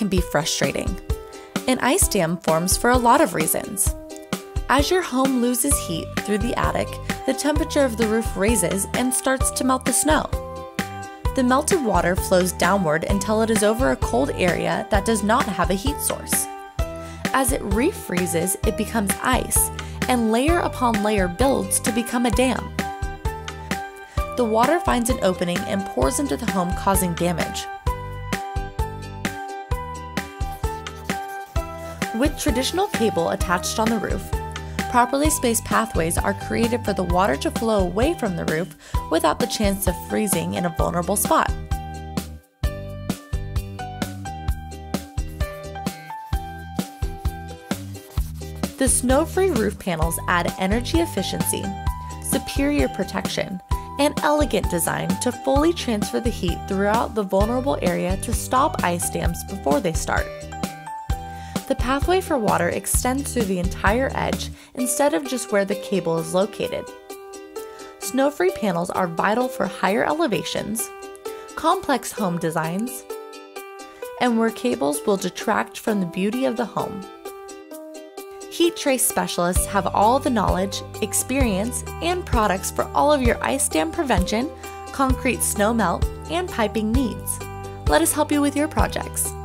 can be frustrating. An ice dam forms for a lot of reasons. As your home loses heat through the attic, the temperature of the roof raises and starts to melt the snow. The melted water flows downward until it is over a cold area that does not have a heat source. As it refreezes, it becomes ice, and layer upon layer builds to become a dam. The water finds an opening and pours into the home, causing damage. With traditional cable attached on the roof, properly spaced pathways are created for the water to flow away from the roof without the chance of freezing in a vulnerable spot. The snow-free roof panels add energy efficiency, superior protection, and elegant design to fully transfer the heat throughout the vulnerable area to stop ice dams before they start. The pathway for water extends through the entire edge instead of just where the cable is located. Snow-free panels are vital for higher elevations, complex home designs, and where cables will detract from the beauty of the home. Heat Trace Specialists have all the knowledge, experience, and products for all of your ice dam prevention, concrete snow melt, and piping needs. Let us help you with your projects.